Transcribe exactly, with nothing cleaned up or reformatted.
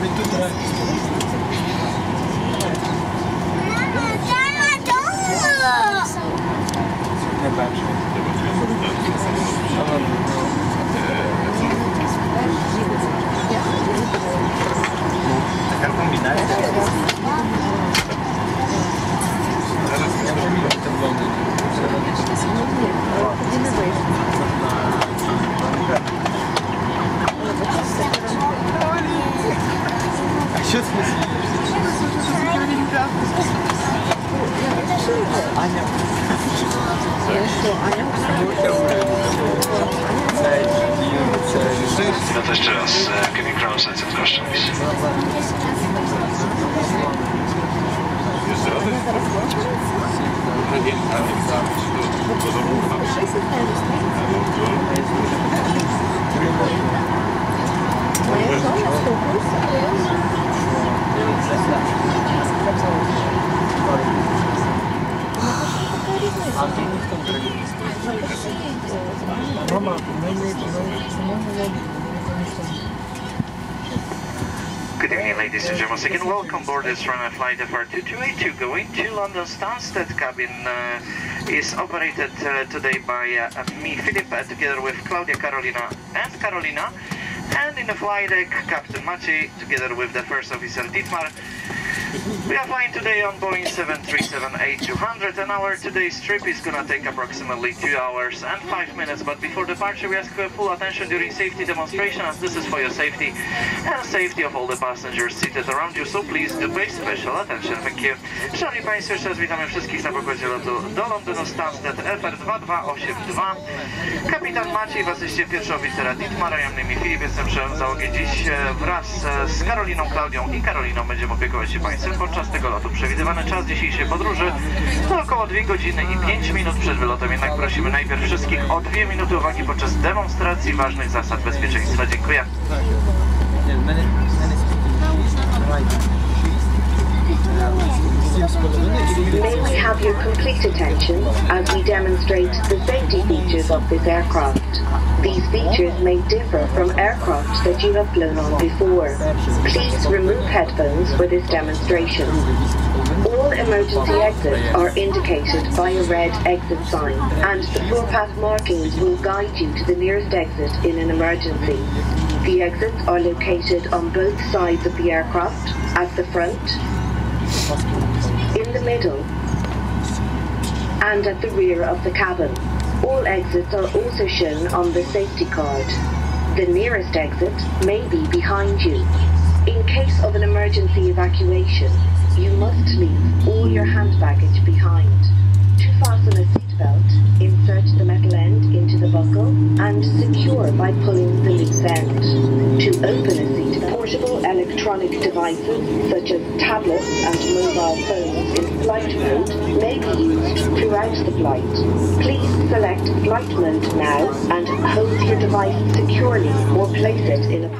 być tutaj. Mama, dama, dama! Nie patrzę. Taka kombinacja. Ja przemiłam te wody. That's just uh, giving ground signs and questions. Good evening, ladies and gentlemen. Again, welcome aboard this runway flight F R two two eight two going to London Stansted. Cabin uh, is operated uh, today by uh, me, Philippa, together with Claudia Carolina and Carolina, and in the flight deck, Captain Maciej, together with the first officer Dietmar. We are flying today on Boeing seven three seven dash eight two hundred, and our today's trip is gonna take approximately two hours and five minutes, but before departure we ask for full attention during safety demonstration, as this is for your safety and safety of all the passengers seated around you, so please do pay special attention. Thank you. Szanowni Państwo, jeszcze raz witamy wszystkich na pokładzie lotu do Londynu Stansted F R dwa dwa osiem dwa. Kapitan Maciej, was jeszcze pierwszy oficera Dietmara, ja mnie Filip, jestem szefem załogi. Dziś wraz z Karoliną, Klaudią i Karoliną będziemy opiekować się Państwem podczas tego lotu. Przewidywany czas dzisiejszej podróży to około dwie godziny i pięć minut przed wylotem, jednak prosimy najpierw wszystkich o dwie minuty uwagi podczas demonstracji ważnych zasad bezpieczeństwa. Dziękuję. May we have your complete attention as we demonstrate the safety features of this aircraft. These features may differ from aircraft that you have flown on before. Please remove headphones for this demonstration. All emergency exits are indicated by a red exit sign, and the full path markings will guide you to the nearest exit in an emergency. The exits are located on both sides of the aircraft, at the front, in the middle, and at the rear of the cabin. All exits are also shown on the safety card. The nearest exit may be behind you. In case of an emergency evacuation, you must leave all your hand baggage behind. To fasten a seatbelt, insert the metal end into the buckle and secure by pulling the loose end. To open a seatbelt, portable electronic devices such as tablets and mobile phones in flight mode may be used throughout the flight. Please select flight mode now and hold your device securely or place it in a